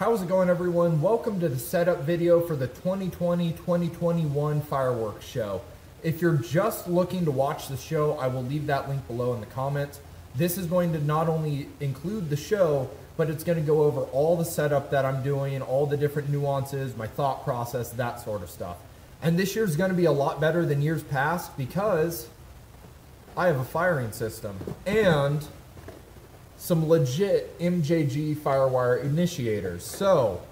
How's it going, everyone? Welcome to the setup video for the 2020-2021 fireworks show. If you're just looking to watch the show, I will leave that link below in the comments. This is going to not only include the show, but it's going to go over all the setup that I'm doing, all the different nuances, my thought process, that sort of stuff. And this year's going to be a lot better than years past because I have a firing system and some legit MJG Firewire initiators. So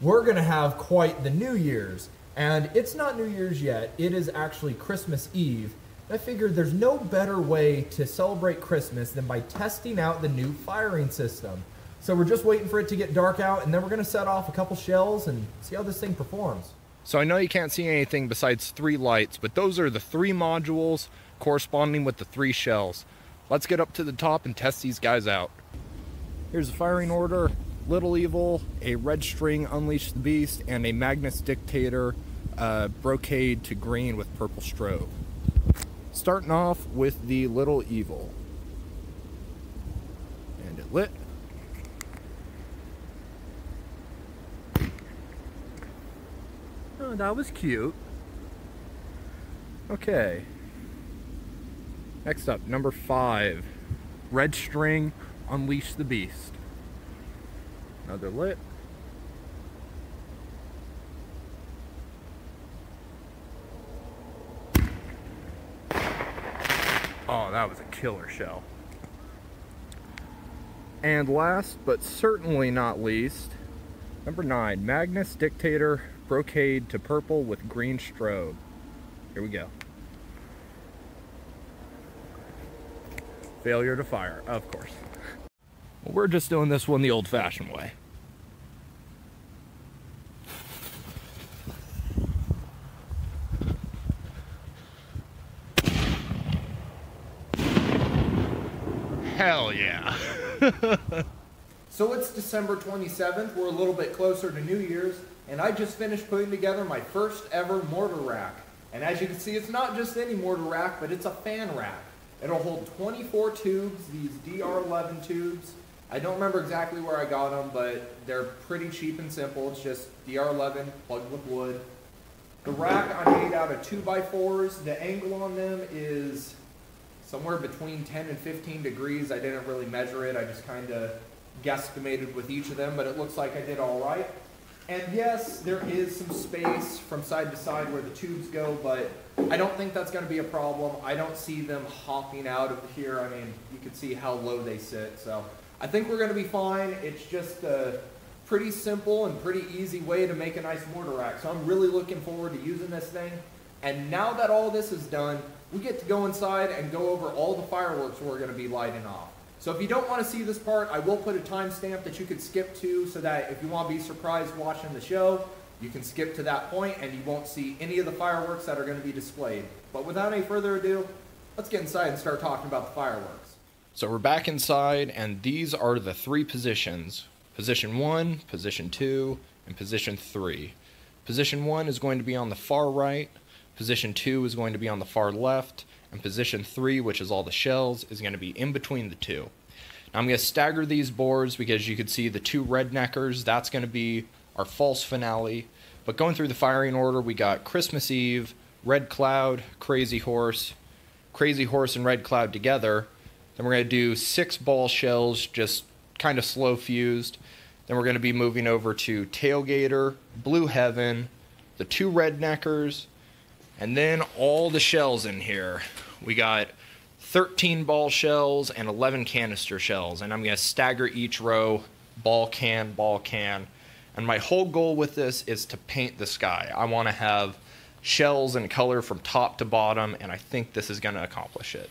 we're gonna have quite the New Year's, and it's not New Year's yet, it is actually Christmas Eve. I figured there's no better way to celebrate Christmas than by testing out the new firing system. So we're just waiting for it to get dark out, and then we're gonna set off a couple shells and see how this thing performs. So I know you can't see anything besides three lights, but those are the three modules corresponding with the three shells. Let's get up to the top and test these guys out. Here's the firing order. Little Evil, a Red String Unleash the Beast, and a Magnus Dictator brocade to green with purple strobe. Starting off with the Little Evil. And it lit. Oh, that was cute. Okay. Next up, number 5, Red String, Unleash the Beast. Another lit. Oh, that was a killer shell. And last, but certainly not least, number 9, Magnus Dictator, brocade to purple with green strobe. Here we go. Failure to fire, of course. Well, we're just doing this one the old-fashioned way. Hell yeah. So it's December 27th, we're a little bit closer to New Year's, and I just finished putting together my first ever mortar rack. And as you can see, it's not just any mortar rack, but it's a fan rack. It'll hold 24 tubes, these DR11 tubes. I don't remember exactly where I got them, but they're pretty cheap and simple. It's just DR11 plugged with wood. The rack I made out of 2x4s. The angle on them is somewhere between 10 and 15 degrees. I didn't really measure it. I just kind of guesstimated with each of them, but it looks like I did all right. And yes, there is some space from side to side where the tubes go, but I don't think that's going to be a problem. I don't see them hopping out of here. I mean, you can see how low they sit. So I think we're going to be fine. It's just a pretty simple and pretty easy way to make a nice mortar rack. So I'm really looking forward to using this thing. And now that all this is done, we get to go inside and go over all the fireworks we're going to be lighting off. So if you don't want to see this part, I will put a timestamp that you could skip to so that if you want to be surprised watching the show, you can skip to that point and you won't see any of the fireworks that are going to be displayed. But without any further ado, let's get inside and start talking about the fireworks. So we're back inside, and these are the three positions. Position 1, position 2, and position 3. Position 1 is going to be on the far right, position 2 is going to be on the far left, and position 3, which is all the shells, is going to be in between the two. Now I'm going to stagger these boards because you could see the two redneckers. That's going to be our false finale. But going through the firing order, we got Christmas Eve, Red Cloud, Crazy Horse and Red Cloud together. Then we're going to do 6 ball shells, just kind of slow fused. Then we're going to be moving over to Tailgater, Blue Heaven, the 2 redneckers, and then all the shells in here. We got 13 ball shells and 11 canister shells, and I'm gonna stagger each row, ball can, and my whole goal with this is to paint the sky. I wanna have shells in color from top to bottom, and I think this is gonna accomplish it.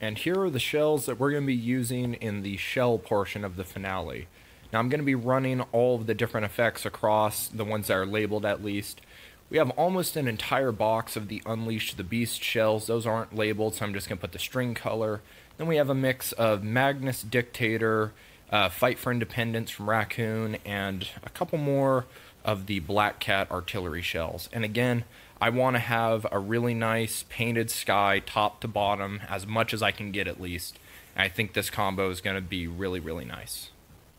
And here are the shells that we're gonna be using in the shell portion of the finale. Now I'm gonna be running all of the different effects across, the ones that are labeled at least. We have almost an entire box of the Unleash the Beast shells. Those aren't labeled, so I'm just going to put the string color. Then we have a mix of Magnus Dictator, Fight for Independence from Raccoon, and a couple more of the Black Cat Artillery shells. And again, I want to have a really nice painted sky top to bottom, as much as I can get at least. And I think this combo is going to be really, really nice.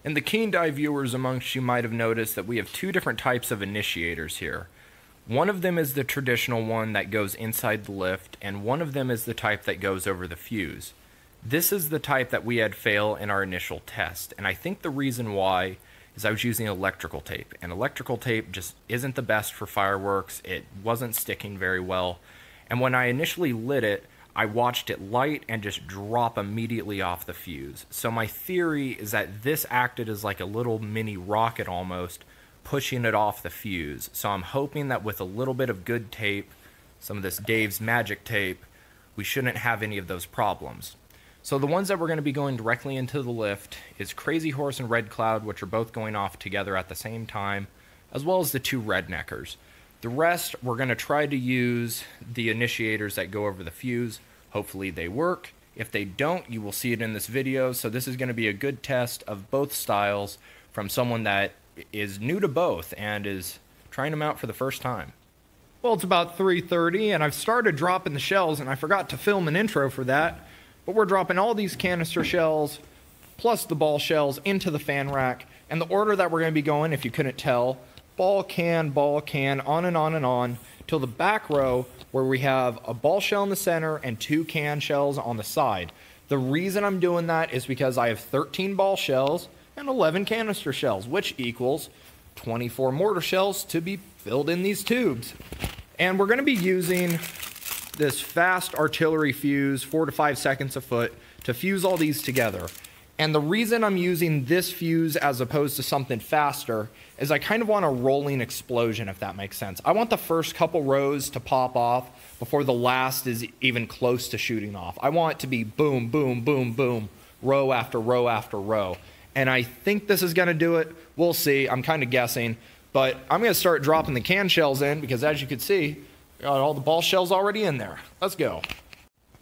And the keen-eye viewers amongst you might have noticed that we have two different types of initiators here. One of them is the traditional one that goes inside the lift, and one of them is the type that goes over the fuse. This is the type that we had fail in our initial test, and I think the reason why is I was using electrical tape, and electrical tape just isn't the best for fireworks. It wasn't sticking very well, and when I initially lit it, I watched it light and just drop immediately off the fuse. So my theory is that this acted as like a little mini rocket almost, pushing it off the fuse. So I'm hoping that with a little bit of good tape, some of this Dave's Magic tape, we shouldn't have any of those problems. So the ones that we're going to be going directly into the lift is Crazy Horse and Red Cloud, which are both going off together at the same time, as well as the two Redneckers. The rest, we're going to try to use the initiators that go over the fuse. Hopefully they work. If they don't, you will see it in this video. So this is going to be a good test of both styles from someone that is new to both and is trying them out for the first time. Well, it's about 3:30 and I've started dropping the shells, and I forgot to film an intro for that. But we're dropping all these canister shells, plus the ball shells, into the fan rack. And the order that we're going to be going, if you couldn't tell, ball can, on and on and on, till the back row where we have a ball shell in the center and two can shells on the side. The reason I'm doing that is because I have 13 ball shells and 11 canister shells, which equals 24 mortar shells to be filled in these tubes. And we're going to be using this fast artillery fuse, 4 to 5 seconds a foot, to fuse all these together. And the reason I'm using this fuse as opposed to something faster is I kind of want a rolling explosion, if that makes sense. I want the first couple rows to pop off before the last is even close to shooting off. I want it to be boom, boom, boom, boom, row after row after row. And I think this is gonna do it. We'll see, I'm kind of guessing, but I'm gonna start dropping the can shells in because, as you can see, got all the ball shells already in there. Let's go.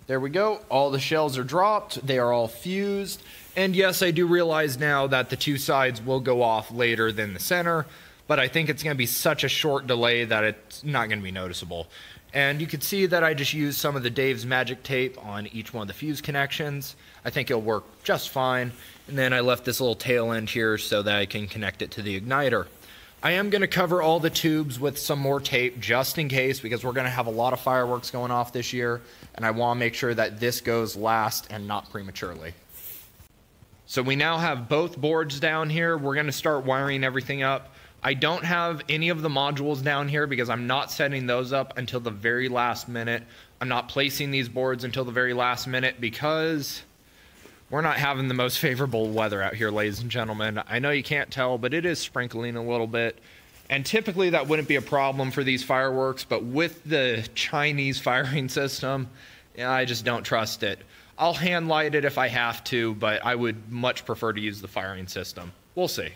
There we go. All the shells are dropped. They are all fused. And yes, I do realize now that the two sides will go off later than the center, but I think it's going to be such a short delay that it's not going to be noticeable. And you can see that I just used some of the Dave's Magic tape on each one of the fuse connections. I think it'll work just fine. And then I left this little tail end here so that I can connect it to the igniter. I am going to cover all the tubes with some more tape just in case, because we're going to have a lot of fireworks going off this year, and I want to make sure that this goes last and not prematurely. So we now have both boards down here. We're going to start wiring everything up. I don't have any of the modules down here because I'm not setting those up until the very last minute. I'm not placing these boards until the very last minute because we're not having the most favorable weather out here, ladies and gentlemen. I know you can't tell, but it is sprinkling a little bit. And typically that wouldn't be a problem for these fireworks, but with the Chinese firing system, I just don't trust it. I'll hand light it if I have to, but I would much prefer to use the firing system. We'll see.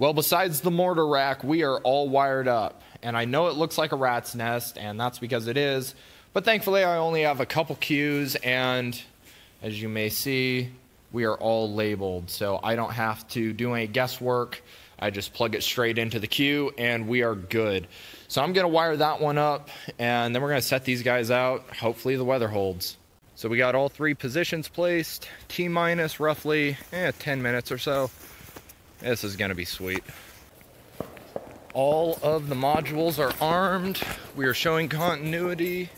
Well, besides the mortar rack, we are all wired up. And I know it looks like a rat's nest, and that's because it is. But thankfully, I only have a couple cues, and as you may see, we are all labeled, so I don't have to do any guesswork. I just plug it straight into the queue, and we are good. So I'm going to wire that one up, and then we're going to set these guys out. Hopefully the weather holds. So we got all three positions placed, T-minus roughly 10 minutes or so. This is going to be sweet. All of the modules are armed. We are showing continuity.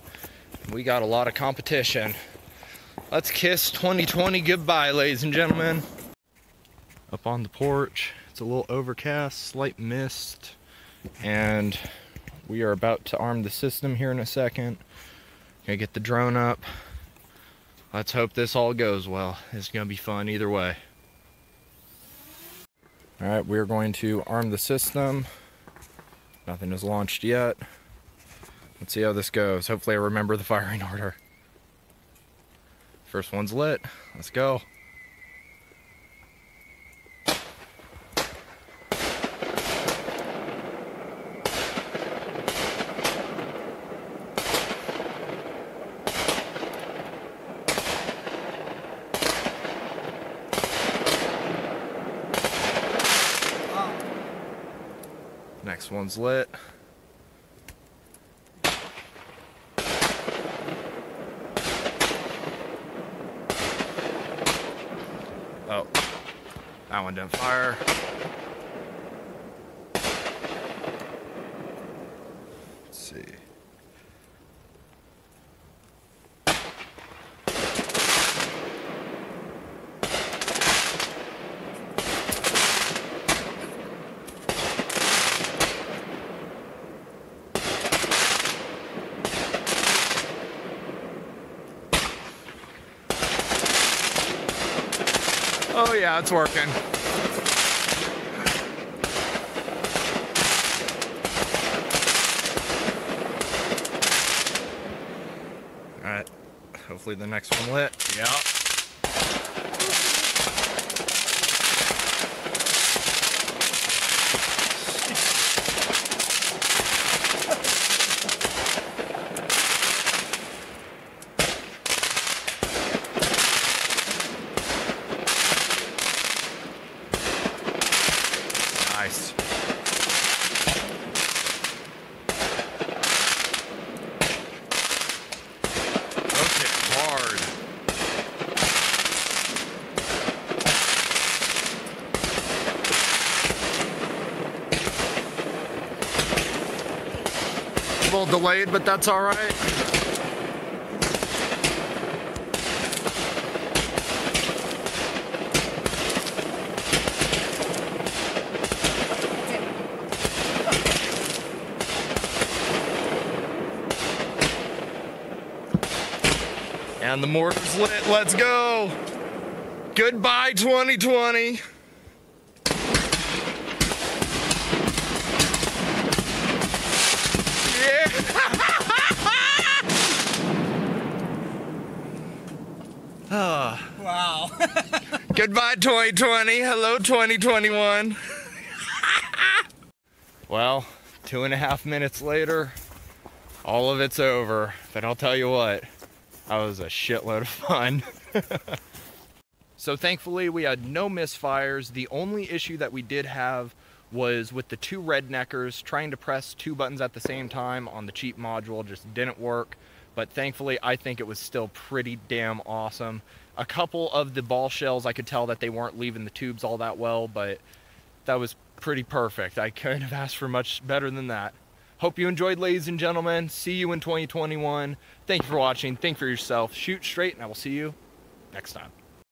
We got a lot of competition. Let's kiss 2020 goodbye, ladies and gentlemen. Up on the porch, it's a little overcast, slight mist, and we are about to arm the system here in a second. Gonna get the drone up. Let's hope this all goes well. It's gonna be fun either way. All right, we're going to arm the system. Nothing is launched yet. Let's see how this goes. Hopefully I remember the firing order. First one's lit. Let's go. Wow. Next one's lit. That one didn't fire. Let's see. Oh yeah, it's working. All right, hopefully the next one lit. Yeah. Delayed, but that's all right. And the mortar's lit. Let's go. Goodbye, 2020. Wow. Goodbye, 2020. Hello, 2021. Well, 2.5 minutes later, all of it's over. But I'll tell you what, that was a shitload of fun. So thankfully, we had no misfires. The only issue that we did have was with the two redneckers trying to press two buttons at the same time on the cheap module. Just didn't work. But thankfully, I think it was still pretty damn awesome. A couple of the ball shells, I could tell that they weren't leaving the tubes all that well, but that was pretty perfect. I couldn't have asked for much better than that. Hope you enjoyed, ladies and gentlemen. See you in 2021. Thank you for watching. Think for yourself. Shoot straight, and I will see you next time.